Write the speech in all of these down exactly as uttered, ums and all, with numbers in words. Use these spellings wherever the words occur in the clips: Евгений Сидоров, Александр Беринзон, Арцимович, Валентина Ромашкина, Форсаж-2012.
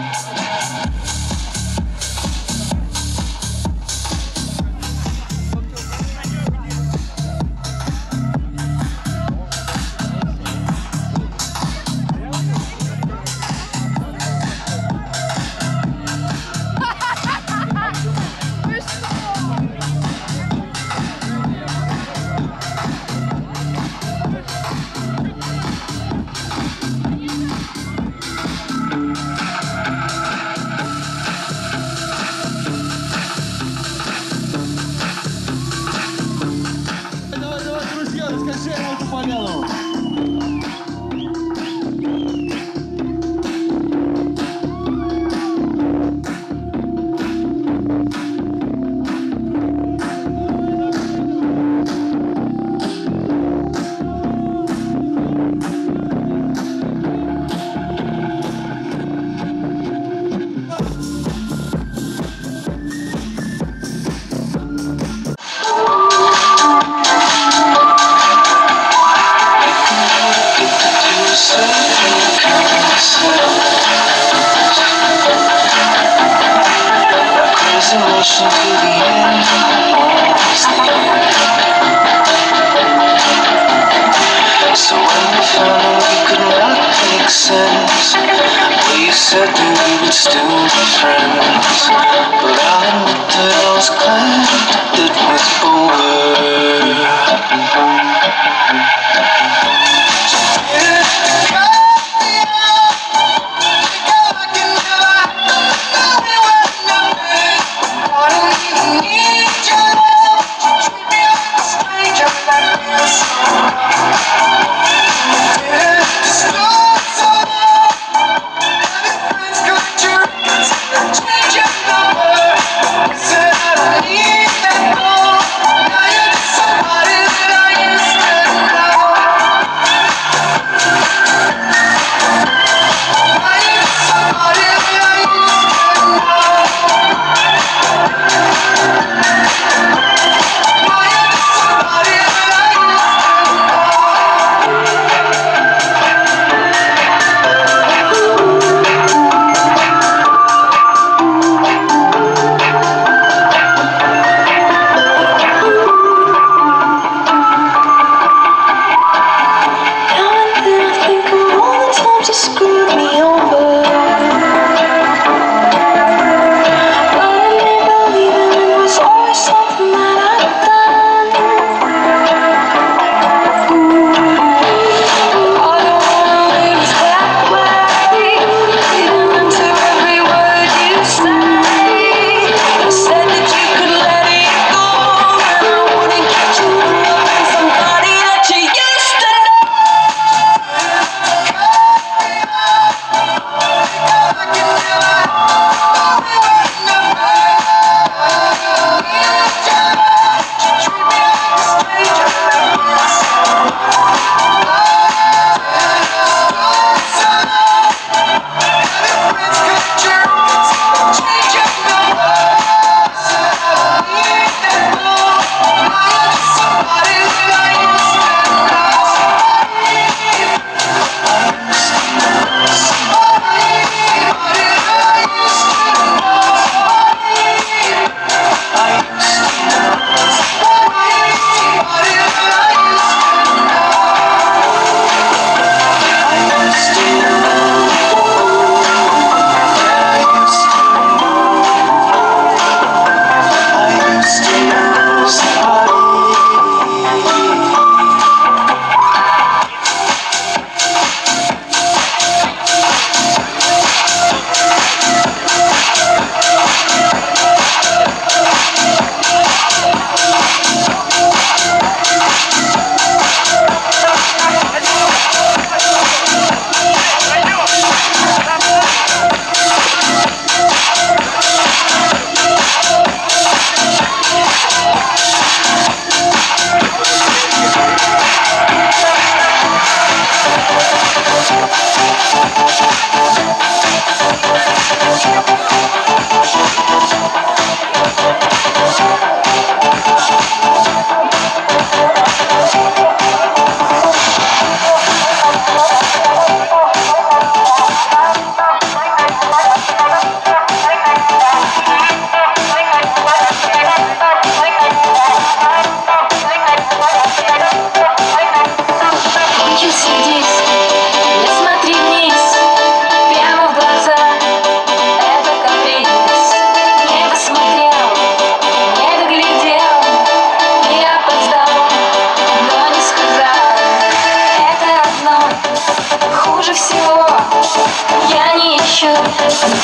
I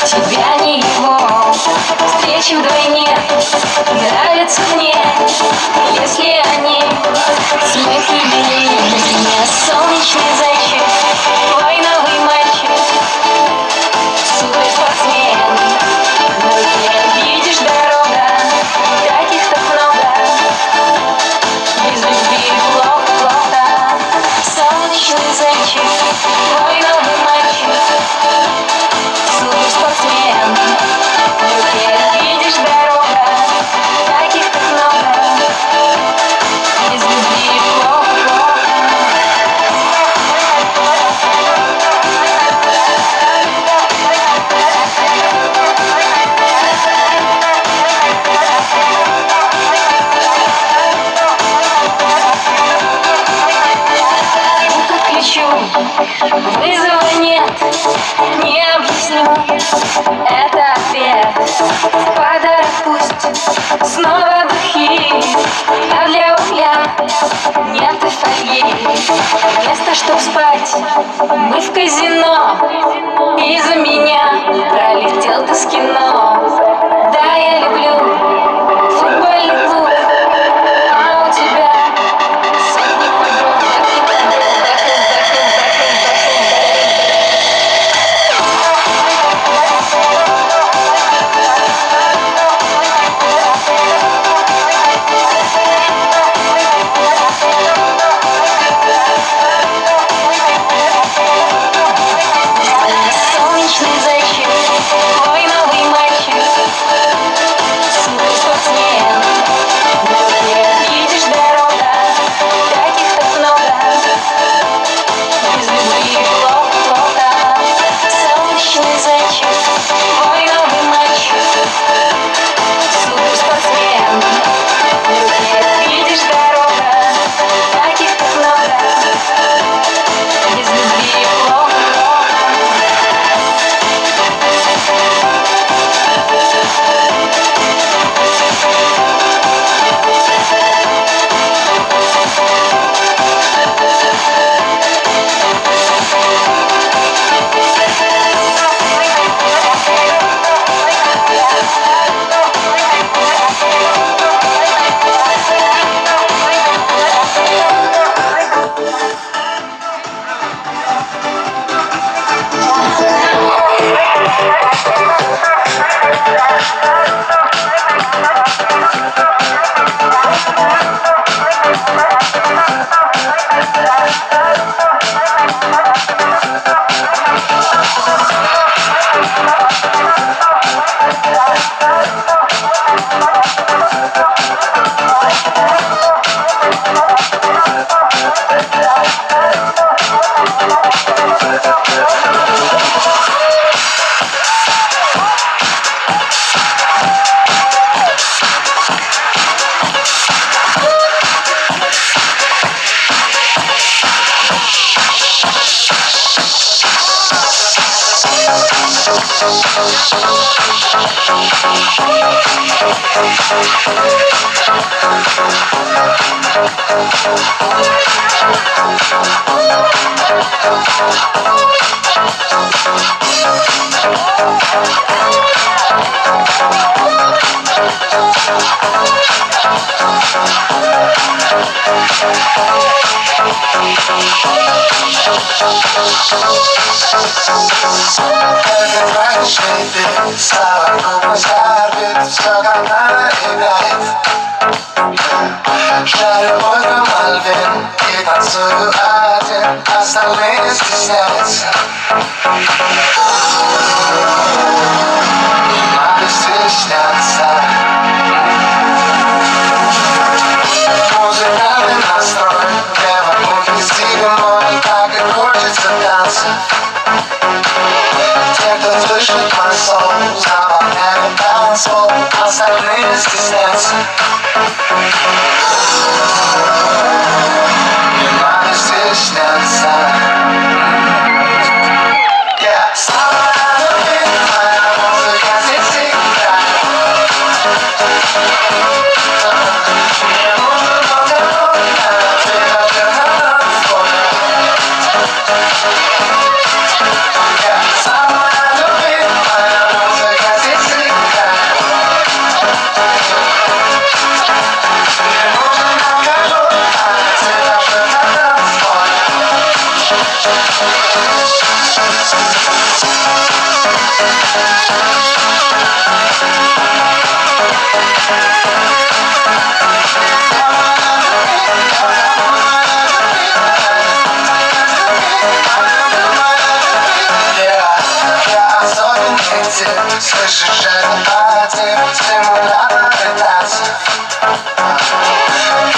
тебя не ему. Встречи вдвойне нравятся мне, если они с моих любви. Меня солнечный зайчик, войновый мальчик, суперспортсмен. Но ты видишь, дорога, таких так много. Без любви плохо, плохо. Солнечный зайчик, войновый мальчик, суперспортсмен. Но ты видишь, дорога, таких так много. Без любви плохо. Вызова нет, не объясню, это ответ. Подарок пусть снова духи, а для угля нет и фольги. Вместо чтоб спать, мы в казино. Из-за меня пролетел ты с кино. Да, я люблю футбольный клуб, а у тебя Yes. Слышишь этот мотив, всему надо пытаться.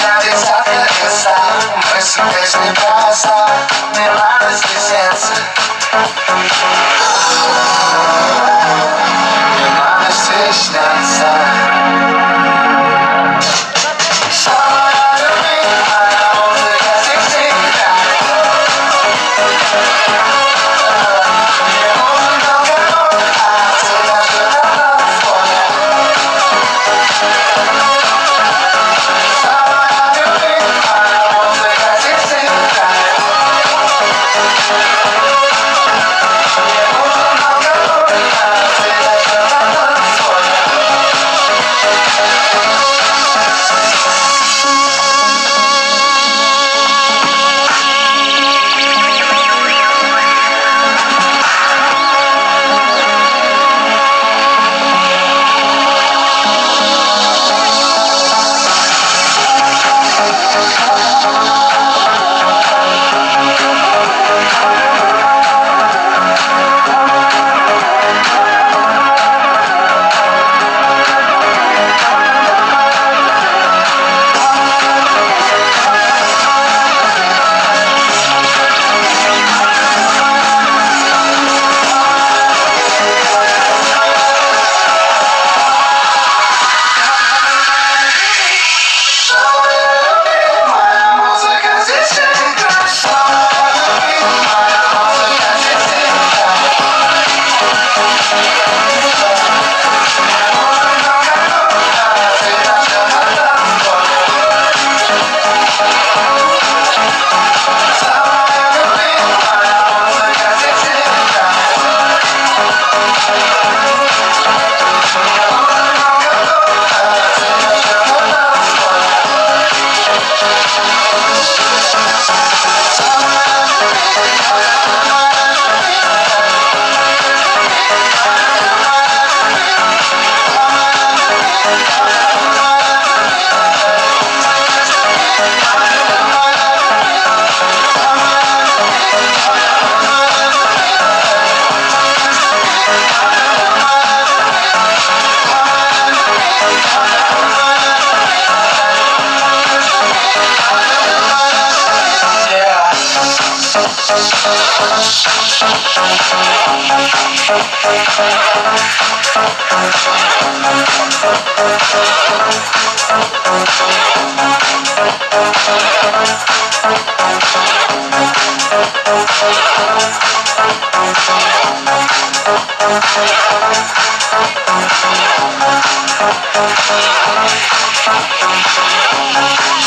Я десятка и сам, мысль песни проста, не надо стесняться. Не надо стесняться.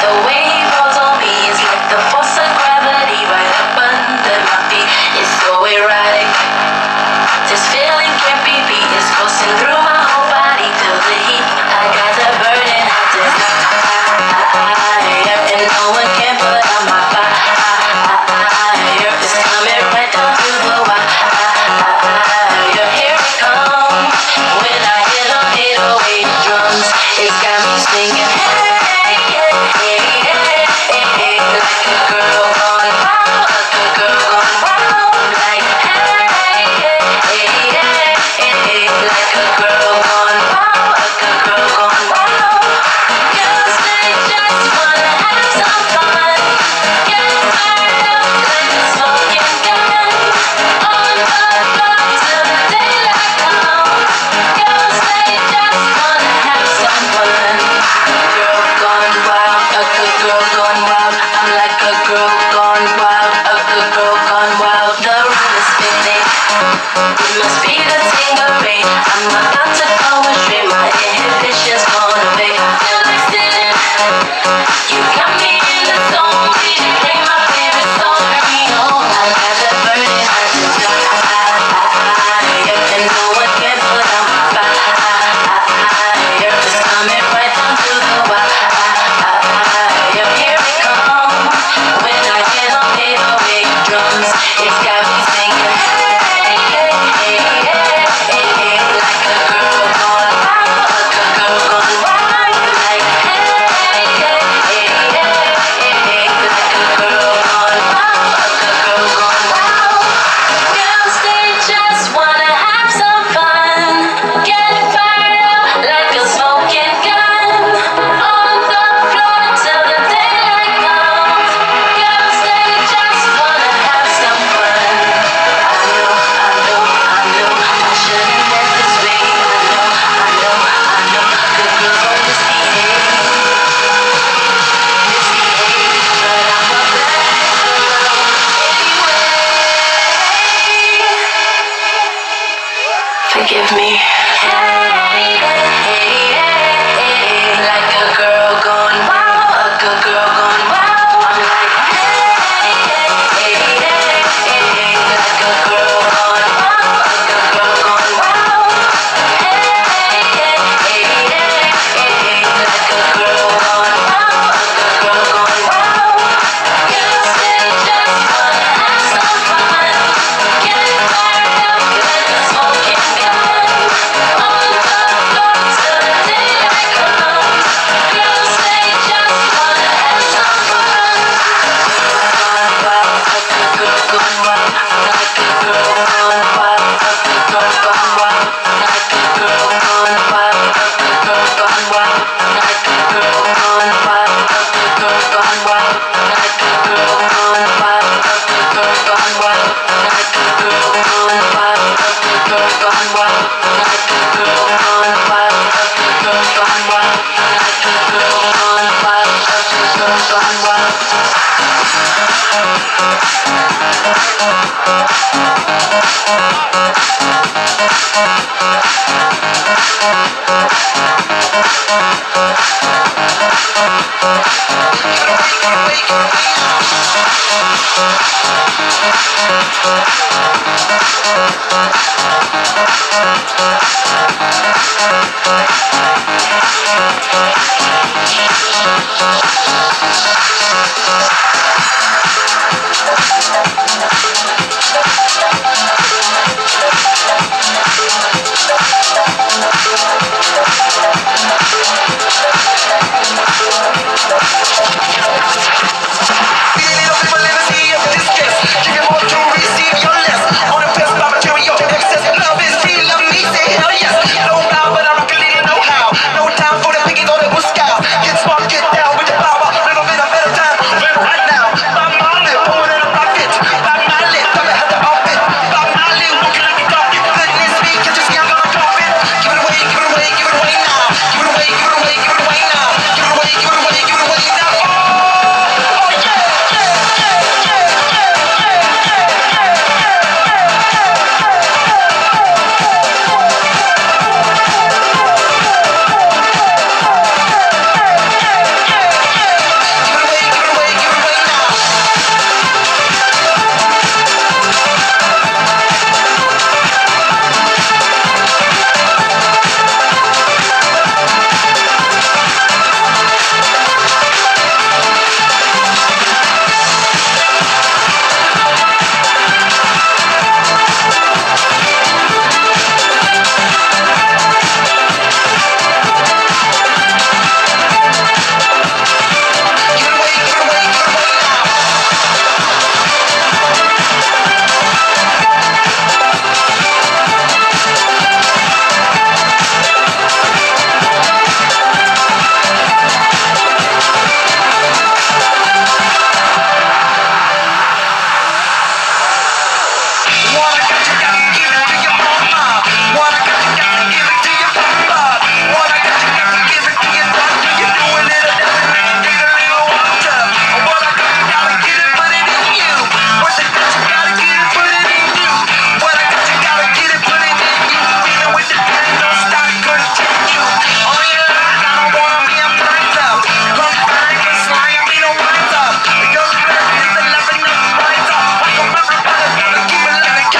The way it rolls on me is like the force of gravity right up. forgive me. Like a girl going wow, a good girl going wow. I'm like, like a girl going wow, a good girl going wow. Like a girl going wow, a good girl going wow. You said just wanna have some fun. Get fired up with a smoking gun. All the party till the daylight comes. You said just wanna have some fun. A girl going wow, like a girl going wow, a good girl going wow, like a girl going wow, a good girl going wow, like a girl going wow, a good girl going wow, like a girl going wow, a good girl going wow, like a girl going wow, a good girl going wow, like a girl going wow, a good girl going wow, like a girl going wow, a good girl going wow.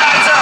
Get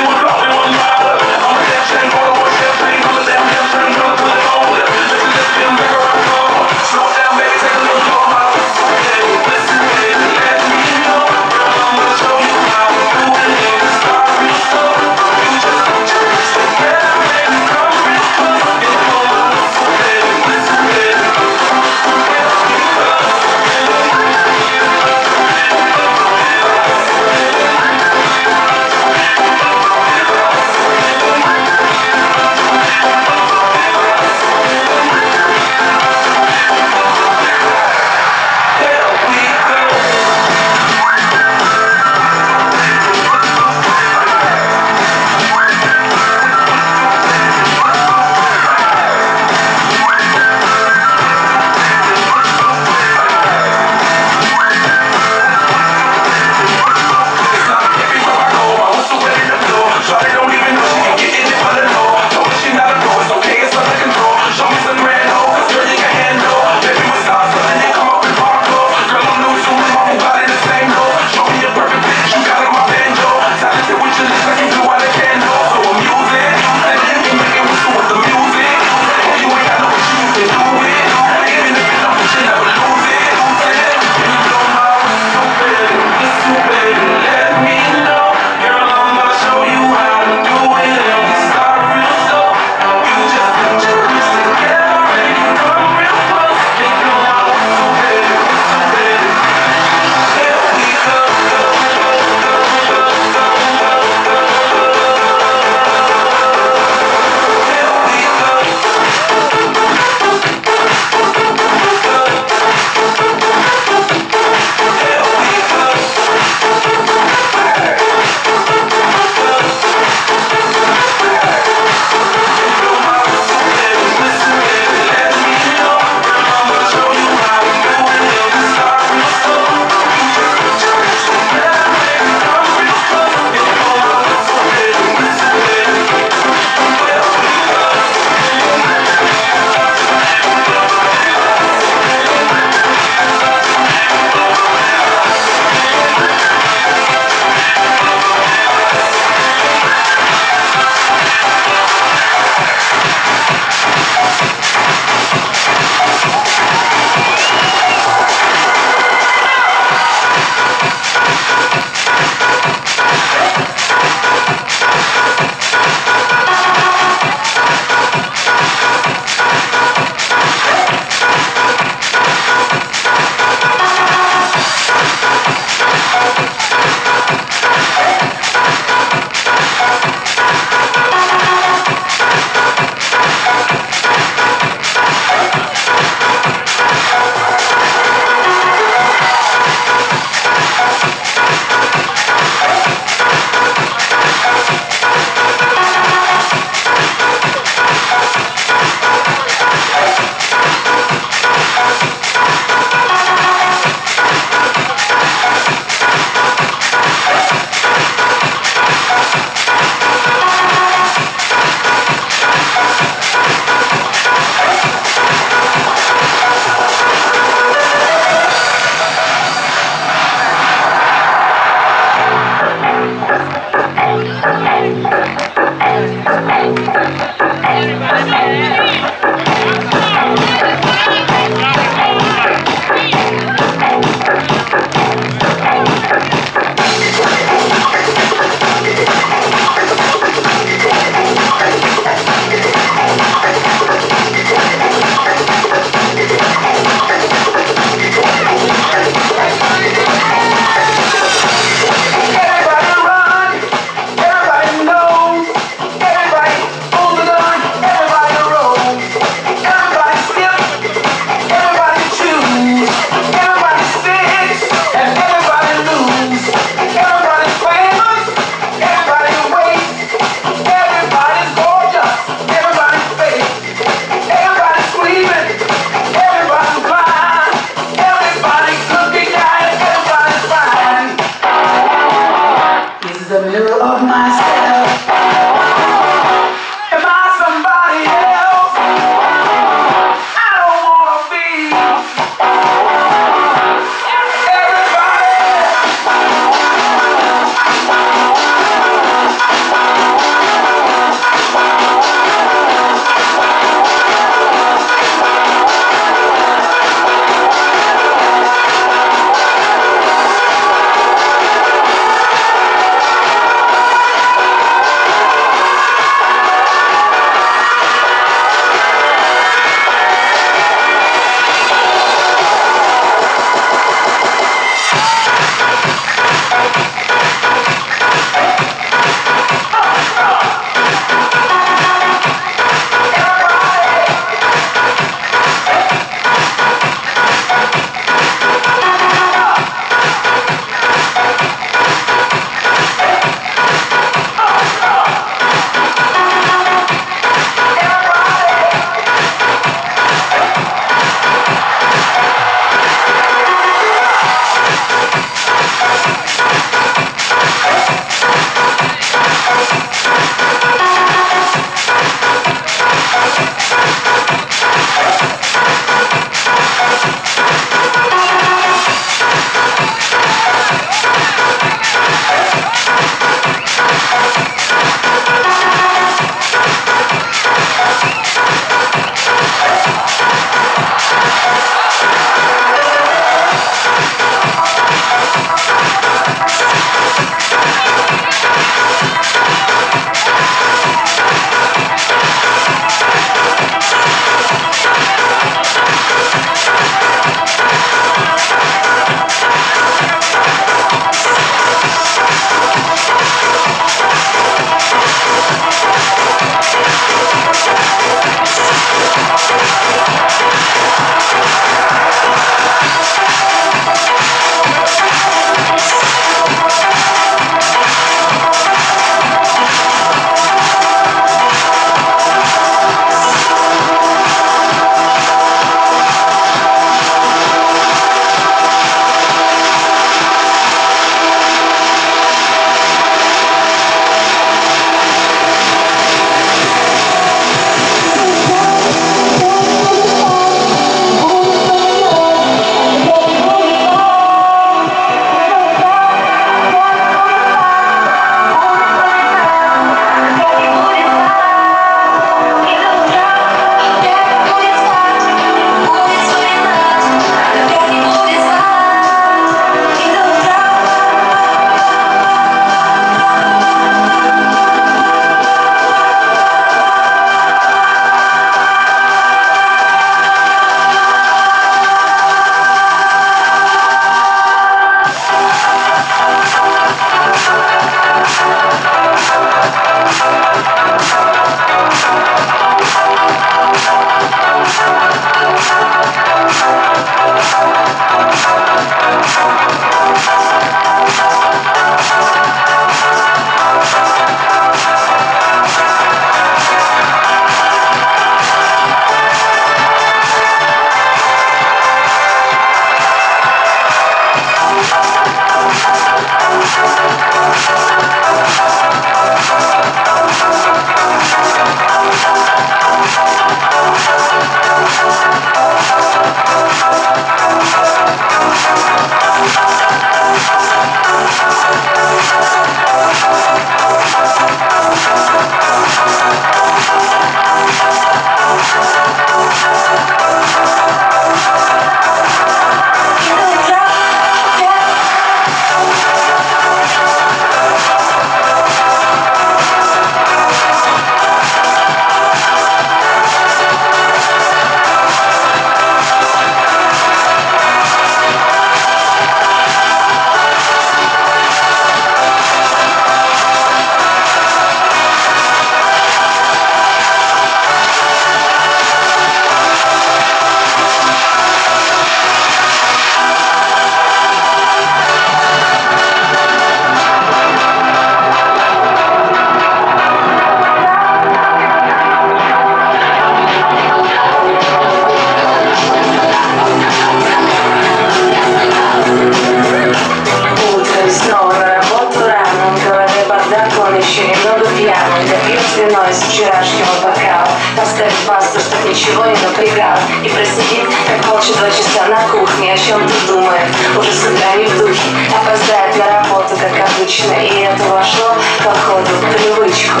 сидит, как молча два часа на кухне, о чем-то думает, уже с утра не в духе, опоздает на работу, как обычно, и это вошло, походу, в привычку.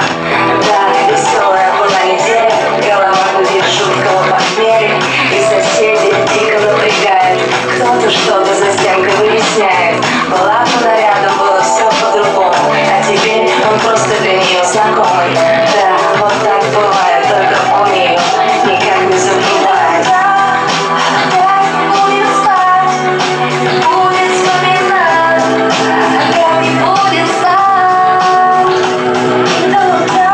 Да, веселая была неделя, голова гудит жуткого похмелья, и соседи дико напрягают, кто-то что-то за стенкой выясняет. Была бы нарядом, было все по-другому, а теперь он просто для нее знакомый. Да, вот так бывает, только он ее никак не забывает. Будет сам, да, да,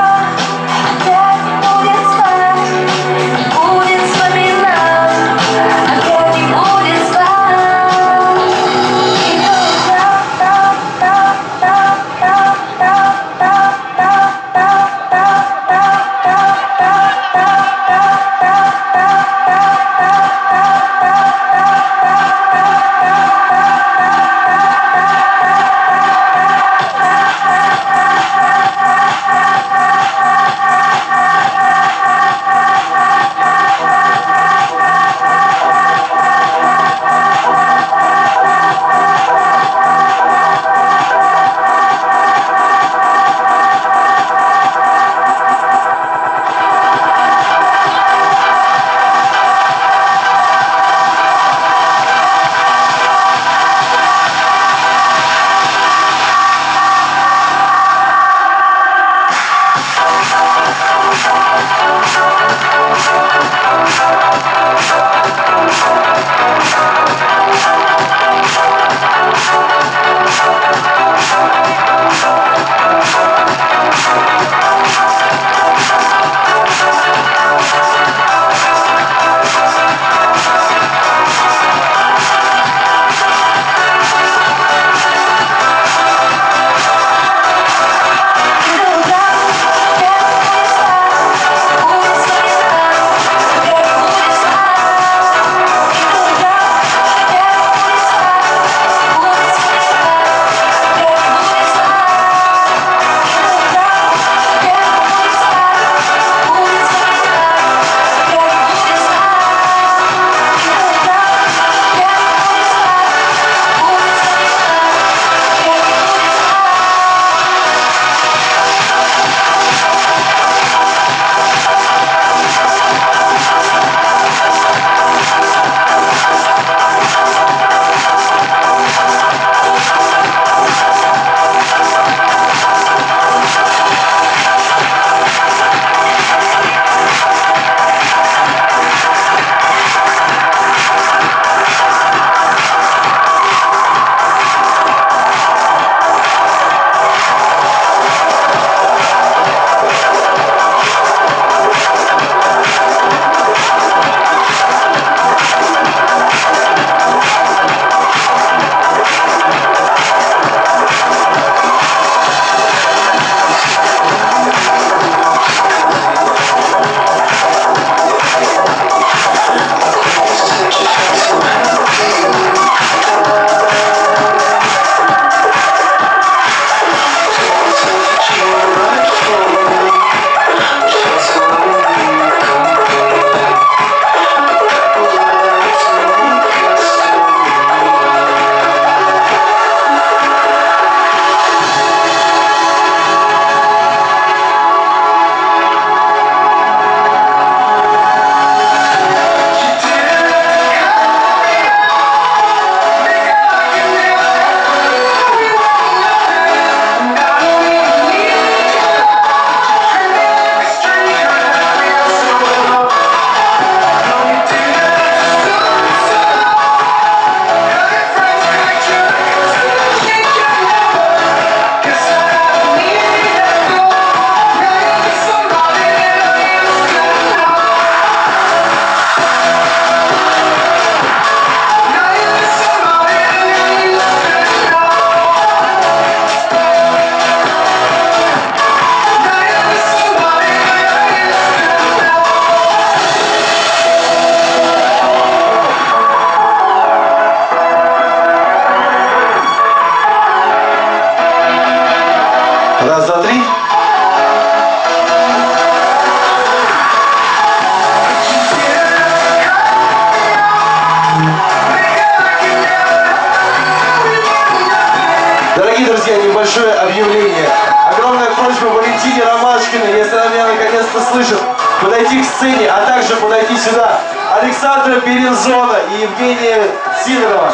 небольшое объявление. Огромная просьба Валентине Ромашкиной, если она меня наконец-то слышит, подойти к сцене, а также подойти сюда Александра Беринзона и Евгения Сидорова.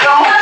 Don't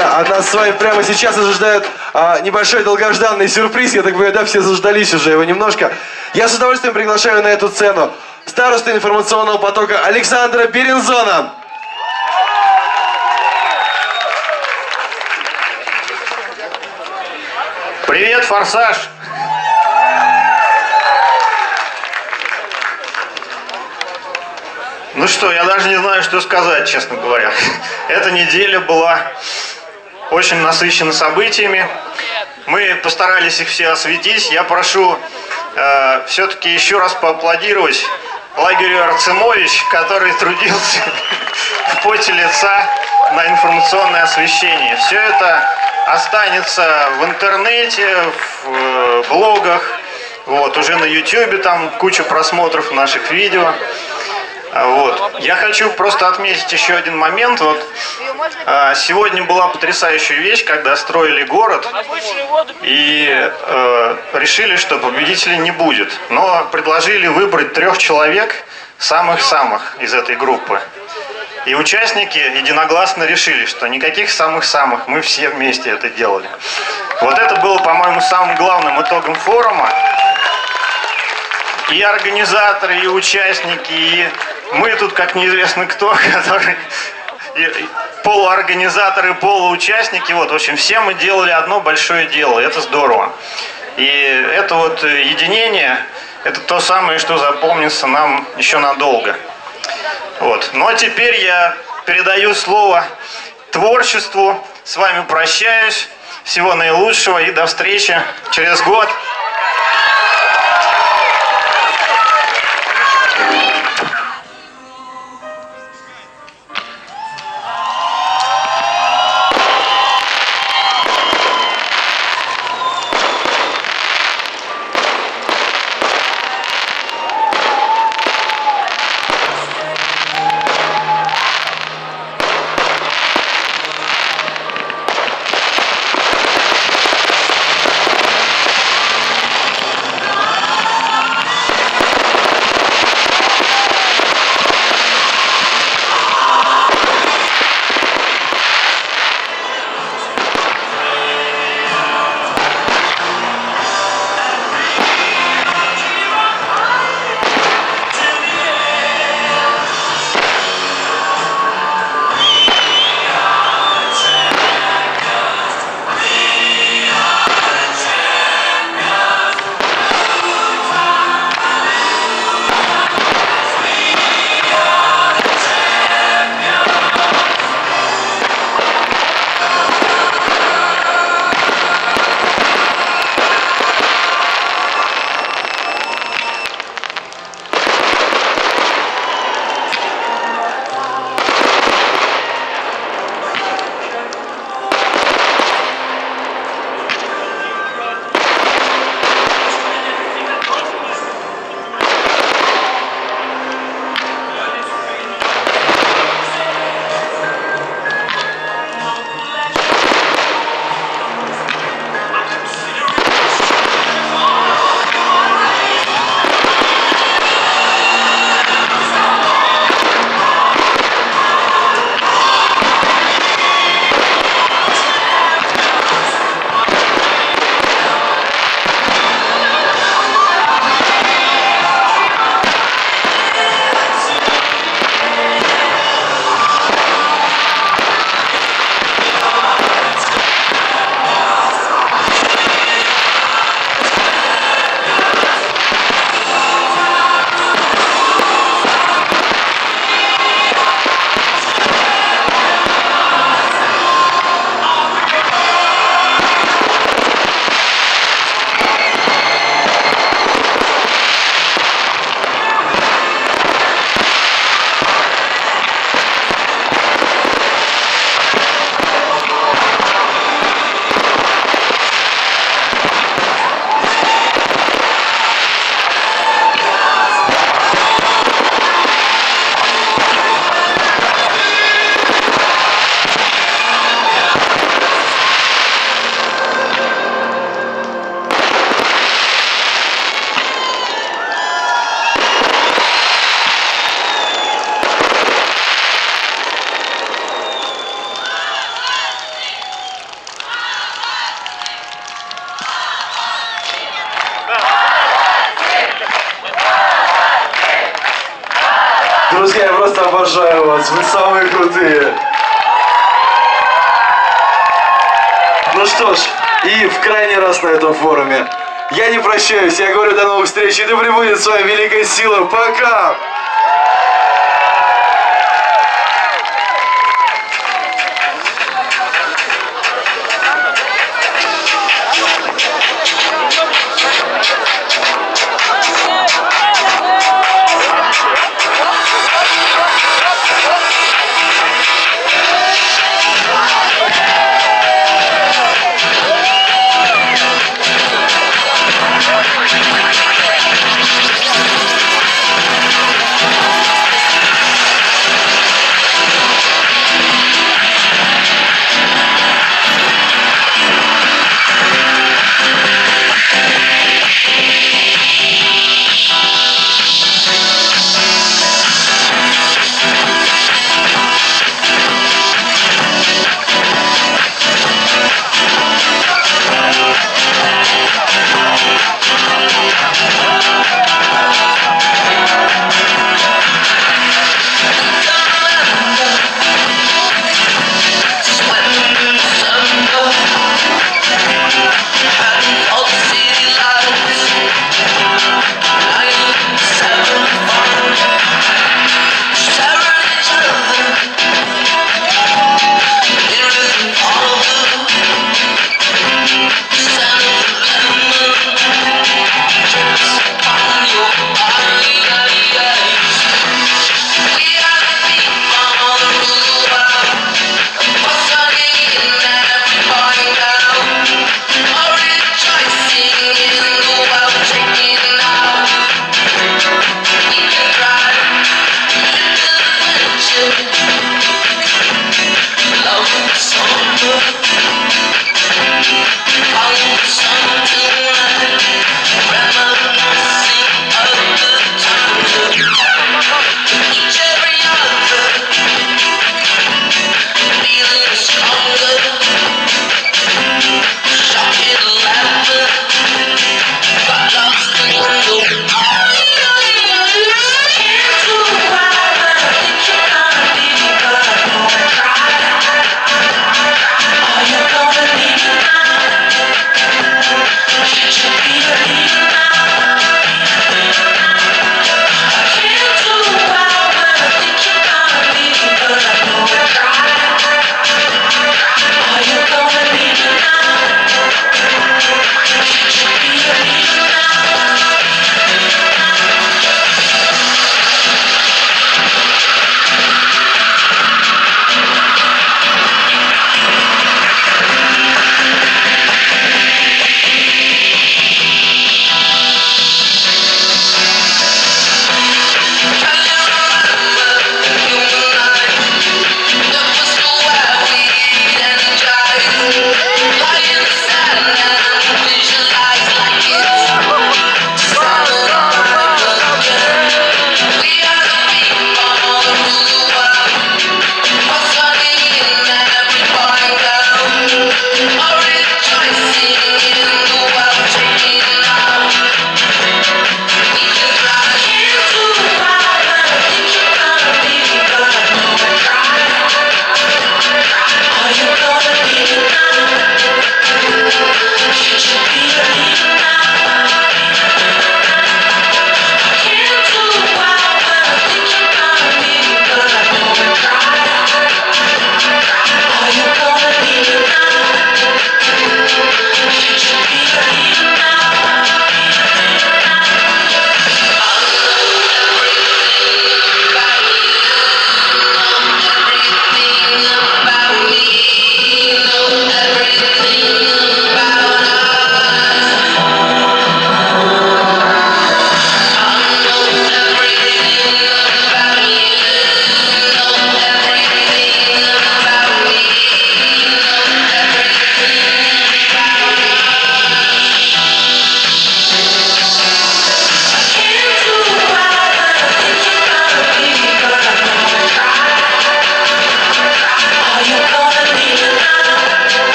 А нас с вами прямо сейчас ожидает а, небольшой долгожданный сюрприз. Я так понимаю, да, все заждались уже его немножко. Я с удовольствием приглашаю на эту сцену старосту информационного потока Александра Беринзона. Привет, Форсаж! Ну что, я даже не знаю, что сказать, честно говоря. Эта неделя была очень насыщена событиями. Мы постарались их все осветить. Я прошу э, все-таки еще раз поаплодировать лагерю Арцимович, который трудился в поте лица на информационное освещение. Все это останется в интернете, в э, блогах, вот, уже на ютубе, там куча просмотров наших видео. Вот. Я хочу просто отметить еще один момент. Вот, а, сегодня была потрясающая вещь, когда строили город и э, решили, что победителей не будет. Но предложили выбрать трех человек, самых-самых из этой группы. И участники единогласно решили, что никаких самых-самых, мы все вместе это делали. Вот это было, по-моему, самым главным итогом форума. И организаторы, и участники, и мы тут как неизвестно кто, которые полуорганизаторы, полуучастники. Вот, в общем, все мы делали одно большое дело, это здорово. И это вот единение, это то самое, что запомнится нам еще надолго. Вот. Ну а теперь я передаю слово творчеству, с вами прощаюсь, всего наилучшего и до встречи через год. Поздравляю вас, вы самые крутые! Ну что ж, и в крайний раз на этом форуме я не прощаюсь, я говорю до новых встреч, и да пребудет с вами великая сила. Пока!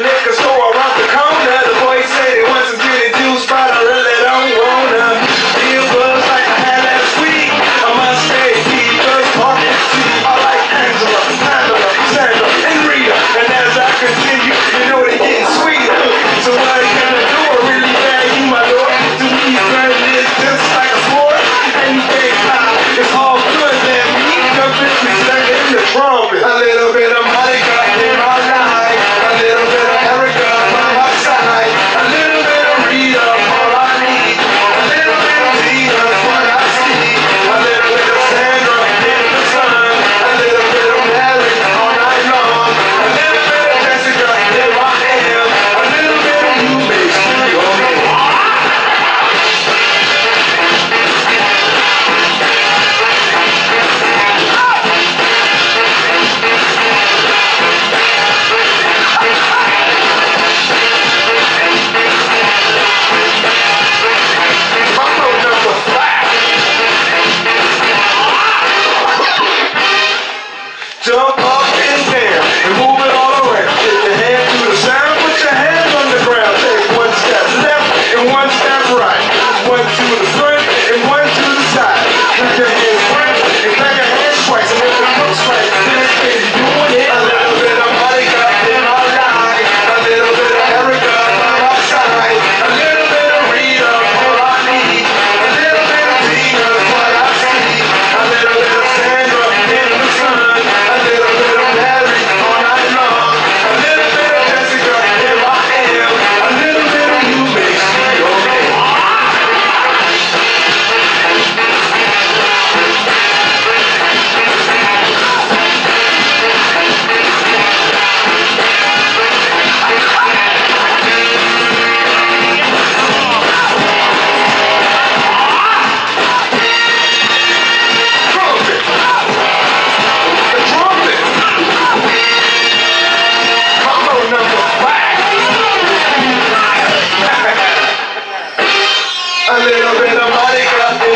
liquor, so I robbed the corner. The boy said he wants to get a juice, but I really don't wanna feel buzz like I had last week. I must stay deep, buzz parking see. I like Angela, Pamela, Sandra, and Rita. And as I continue, you know they're getting sweeter. So what can I do? I really value my lord. To me, burning is just like a sport. Anything high, it's all good, man. We need to bitch me stuck in the trumpet. A little bit of Monica in my life. A little bit of Erica by my side. A little bit of Rita, all I need. A little bit of Tina, what I see. A little bit of Sandra in the sun. A little bit of Mary all night long. A little bit of Jessica in my hair. A little bit of you, baby, on me. Jump up and down and move it all around. Take your hand to the sound, put your hands on the ground. Take one step left and one step right. One to the front and one to the side. Clap your hands once and clap your hands twice. And if it looks right, then it's been doing it. A little bit of Monica in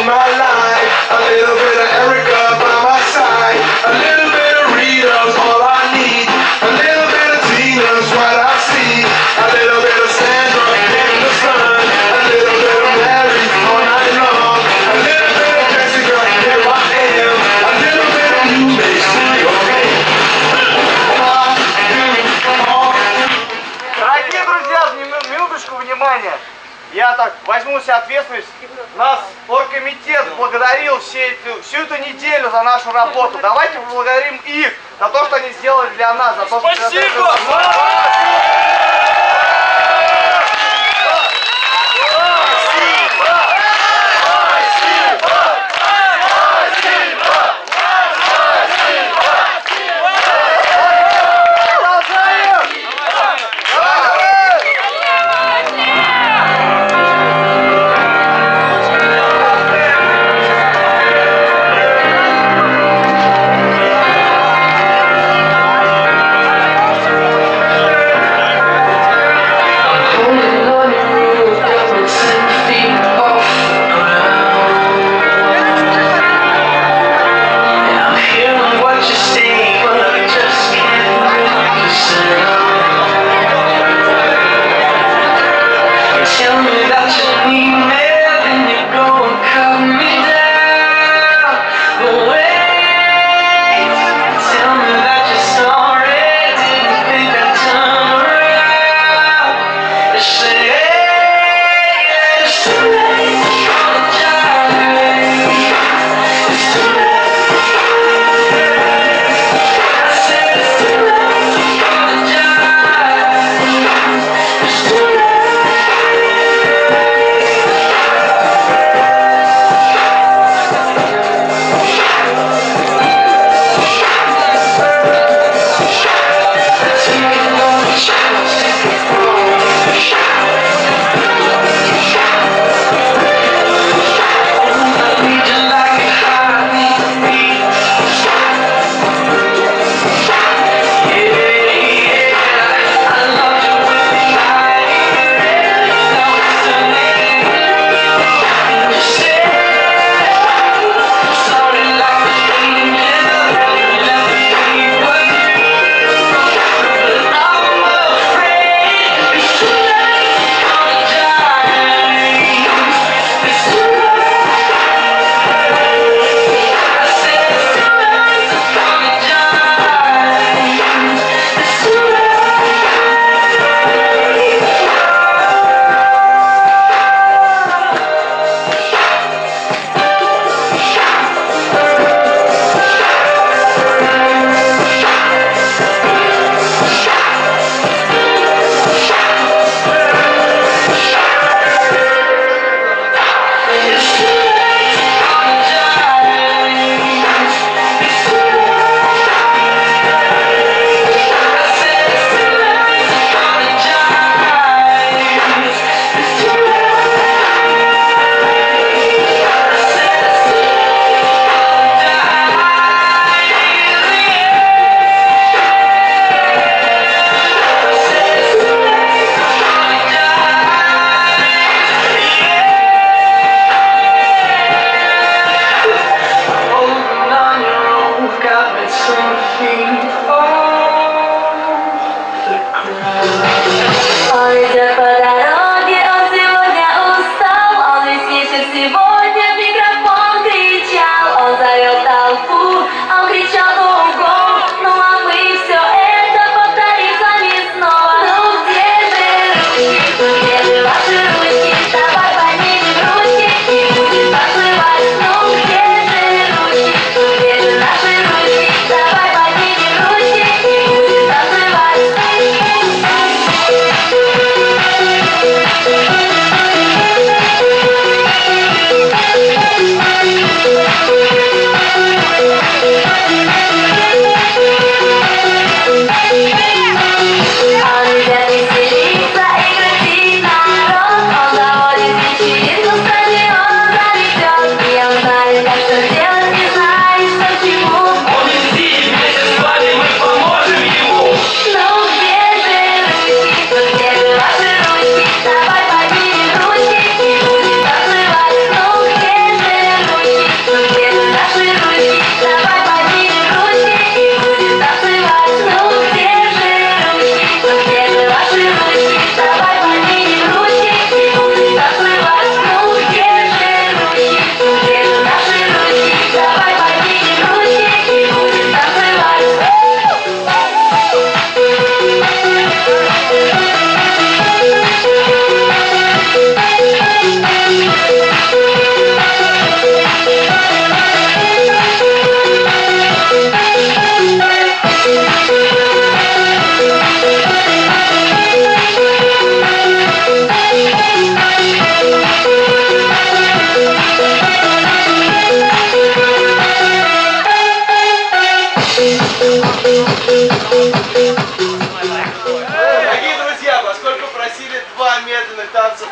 my life. A little bit of Erica by my side. A little bit of Rita, all I need. A little bit of Tina, what I see. A little bit of Sandra in the sun. Я так возьму на себя ответственность. Нас оргкомитет благодарил все эти, всю эту неделю за нашу работу. Давайте поблагодарим их за то, что они сделали для нас. За то, что спасибо! Для нас.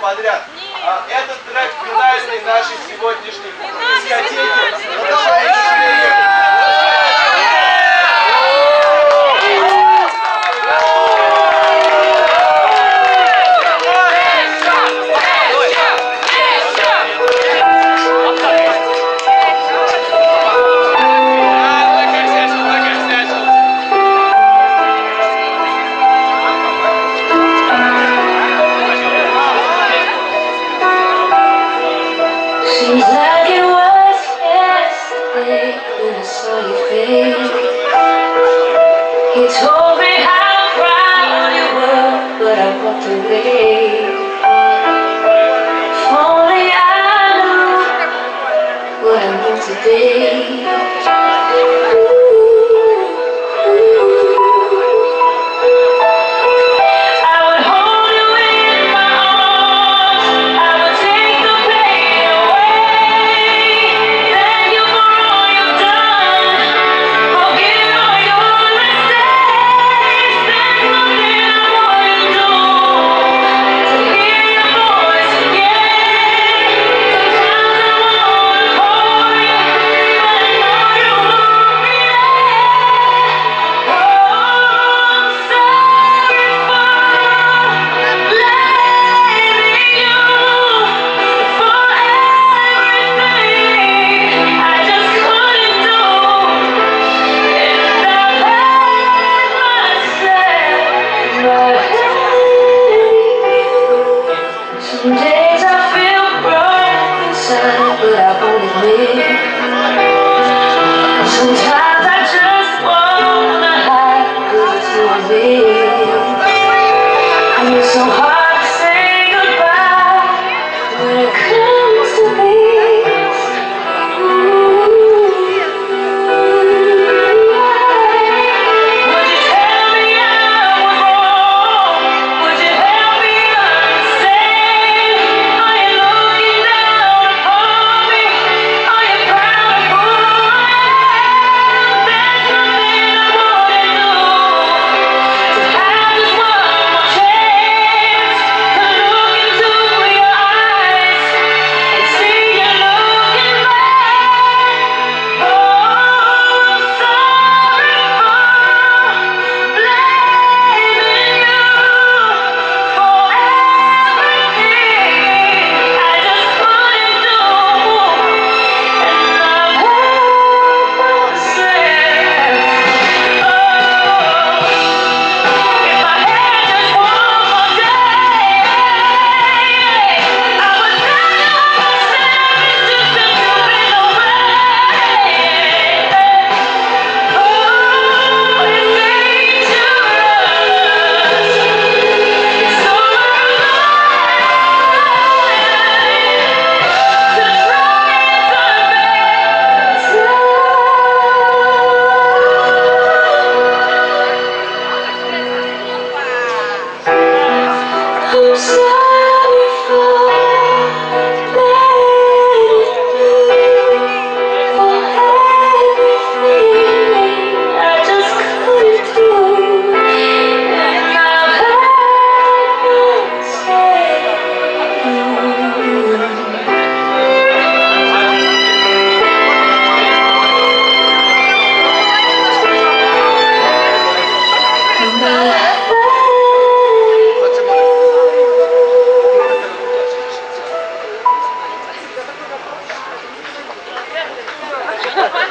Подряд. А, этот трек финальный нашей сегодняшней дискотеки.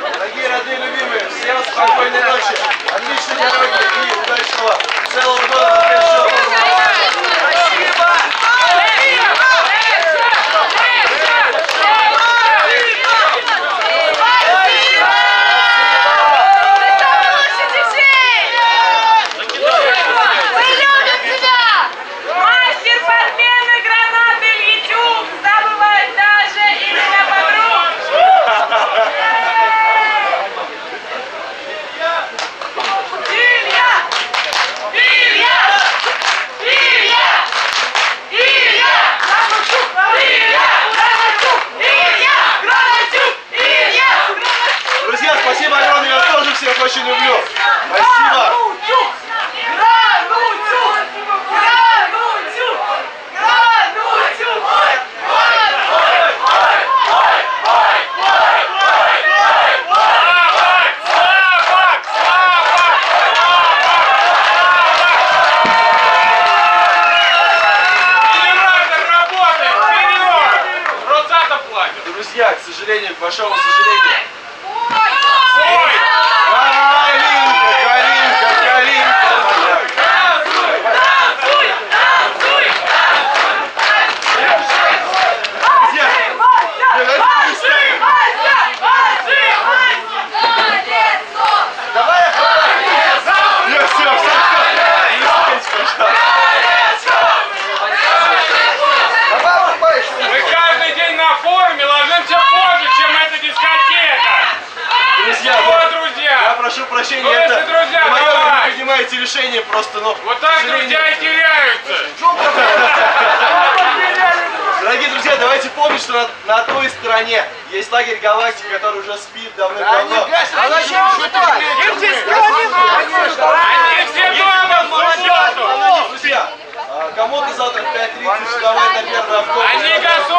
Дорогие родные любимые, всем спокойной ночи, отличной дороги и удачного целого года настоящего. Спасибо! Очень люблю. Спасибо. Друзья, к сожалению, к большому сожалению. Прощения, ну, это, друзья, вы принимаете решение просто, но... Вот так, друзья, и теряются! Дорогие друзья, давайте помнить, что на, на той стороне есть лагерь галактики, который уже спит давным-давно. Они все дома, в субботу! Кому-то завтра в пять тридцать вставать на первый автобус.